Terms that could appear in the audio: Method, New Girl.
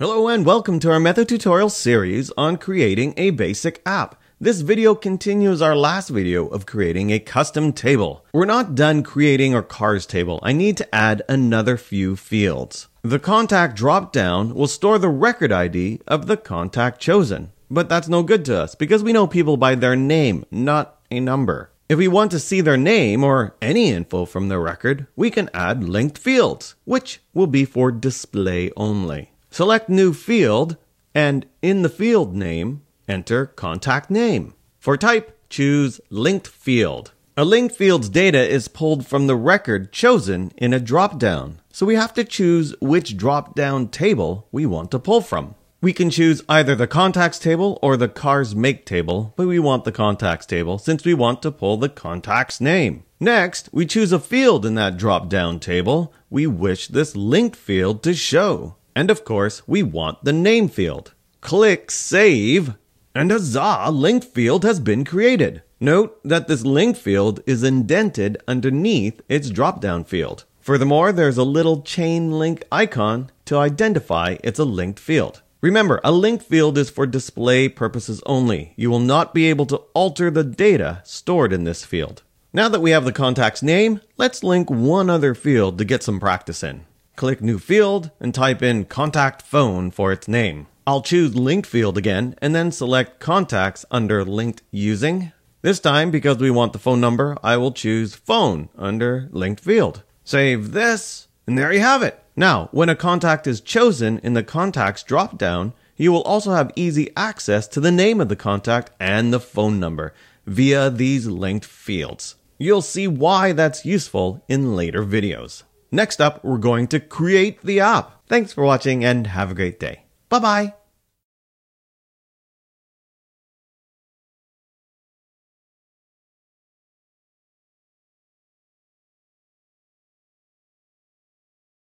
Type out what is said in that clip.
Hello and welcome to our Method tutorial series on creating a basic app. This video continues our last video of creating a custom table. We're not done creating our cars table. I need to add another few fields. The contact drop-down will store the record ID of the contact chosen. But that's no good to us because we know people by their name, not a number. If we want to see their name or any info from the record, we can add linked fields, which will be for display only. Select new field, and in the field name, enter contact name. For type, choose linked field. A linked field's data is pulled from the record chosen in a drop-down, so we have to choose which drop-down table we want to pull from. We can choose either the contacts table or the cars make table, but we want the contacts table since we want to pull the contact's name. Next, we choose a field in that drop-down table we wish this linked field to show. And of course, we want the name field. Click Save, and huzzah, linked field has been created. Note that this linked field is indented underneath its drop-down field. Furthermore, there's a little chain link icon to identify it's a linked field. Remember, a linked field is for display purposes only. You will not be able to alter the data stored in this field. Now that we have the contact's name, let's link one other field to get some practice in. Click New Field and type in Contact Phone for its name. I'll choose Linked Field again and then select Contacts under Linked Using. This time, because we want the phone number, I will choose Phone under Linked Field. Save this, and there you have it. Now, when a contact is chosen in the Contacts drop-down, you will also have easy access to the name of the contact and the phone number via these linked fields. You'll see why that's useful in later videos. Next up, we're going to create the app. Thanks for watching and have a great day. Bye-bye.